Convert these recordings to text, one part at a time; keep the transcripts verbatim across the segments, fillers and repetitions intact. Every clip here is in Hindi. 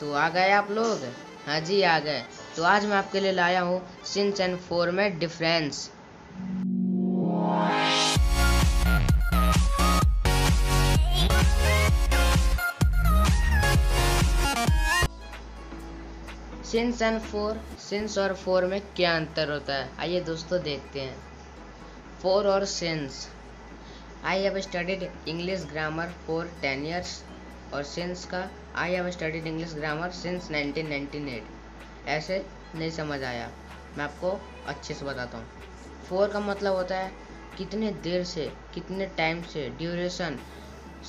तो आ गए आप लोग? हाँ जी आ गए। तो आज मैं आपके लिए लाया हूँ शिनचैन फोर में डिफरेंस। शिनचैन फोर, शिन्स और फोर में क्या अंतर होता है, आइए दोस्तों देखते हैं। फोर और since. I have studied English grammar for ten years और सिंस का I have studied English grammar since nineteen ninety eight. ऐसे नहीं समझ आया, मैं आपको अच्छे से बताता हूँ। फोर का मतलब होता है कितने देर से, कितने टाइम से, ड्यूरेशन,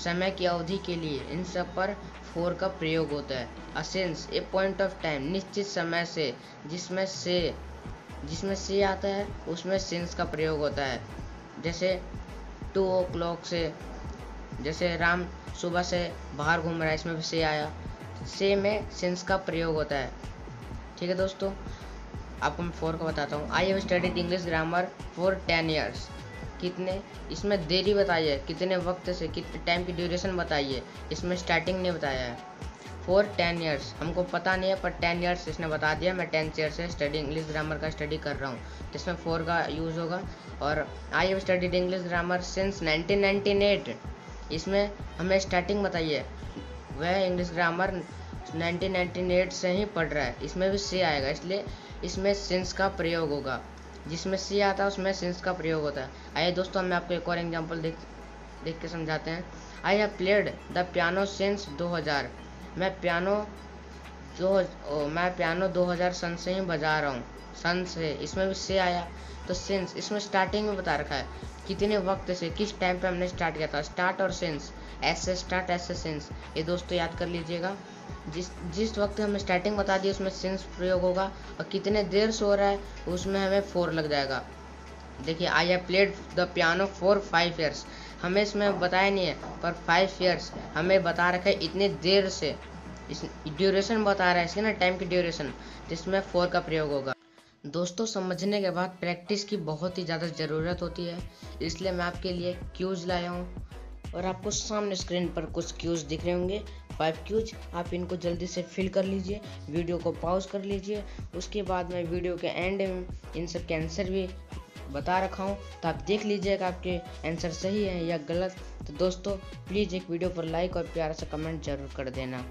समय की अवधि के लिए, इन सब पर फोर का प्रयोग होता है। अ since, a point of time, निश्चित समय से, जिसमें से जिसमें से आता है उसमें सिंस का प्रयोग होता है। जैसे टू ओ क्लॉक से, जैसे राम सुबह से बाहर घूम रहा है, इसमें भी से आया। से में सिंस का प्रयोग होता है। ठीक है दोस्तों, आपको मैं फोर का बताता हूँ। I have studied English grammar for ten years. कितने, इसमें देरी बताइए, कितने वक्त से, कितने टाइम की ड्यूरेशन बताइए, इसमें स्टार्टिंग नहीं बताया है। फॉर टेन ईयर्स, हमको पता नहीं है पर टेन ईयर्स इसने बता दिया। मैं टेन ईयर से स्टडी इंग्लिश ग्रामर का स्टडी कर रहा हूँ, इसमें फोर का यूज़ होगा। और I have studied English grammar since nineteen ninety eight, इसमें हमें स्टार्टिंग बताइए। वह English grammar nineteen ninety eight से ही पढ़ रहा है, इसमें भी से आएगा, इसलिए इसमें सिंस का प्रयोग होगा। जिसमें से आता है उसमें सिंस का प्रयोग होता है। आइए दोस्तों, हम आपको एक और एग्जांपल देख देख के समझाते हैं। I have played the piano since दो हज़ार। मैं पियानो दो ओ, मैं पियानो दो हज़ार सन से ही बजा रहा हूँ। सन से, इसमें भी से आया। तो सिंस, इसमें स्टार्टिंग में बता रखा है कितने वक्त से, किस टाइम पे हमने स्टार्ट किया था। स्टार्ट और सिंस, ऐसे स्टार्ट ऐसे सिंस, ये दोस्तों याद कर लीजिएगा। जिस जिस वक्त हमें स्टार्टिंग बता दी उसमें सिंस प्रयोग होगा, और कितने देर से हो रहा है उसमें हमें फोर लग जाएगा। देखिए, I have played the piano for five years, हमें इसमें बताया नहीं है पर फाइव ईयर्स हमें बता रखा है, इतने देर से, इस ड्यूरेशन बता रहा है, इसके ना टाइम की ड्यूरेशन, जिसमें फोर का प्रयोग होगा। दोस्तों, समझने के बाद प्रैक्टिस की बहुत ही ज़्यादा ज़रूरत होती है, इसलिए मैं आपके लिए क्यूज लाया हूँ। और आपको सामने स्क्रीन पर कुछ क्यूज दिख रहे होंगे, फाइव क्यूज। आप इनको जल्दी से फिल कर लीजिए, वीडियो को पॉज कर लीजिए। उसके बाद मैं वीडियो के एंड में इन सब के आंसर भी बता रखा हूँ, तो आप देख लीजिएगा आपके आंसर सही है या गलत। तो दोस्तों प्लीज़ एक वीडियो पर लाइक और प्यारा सा कमेंट जरूर कर देना।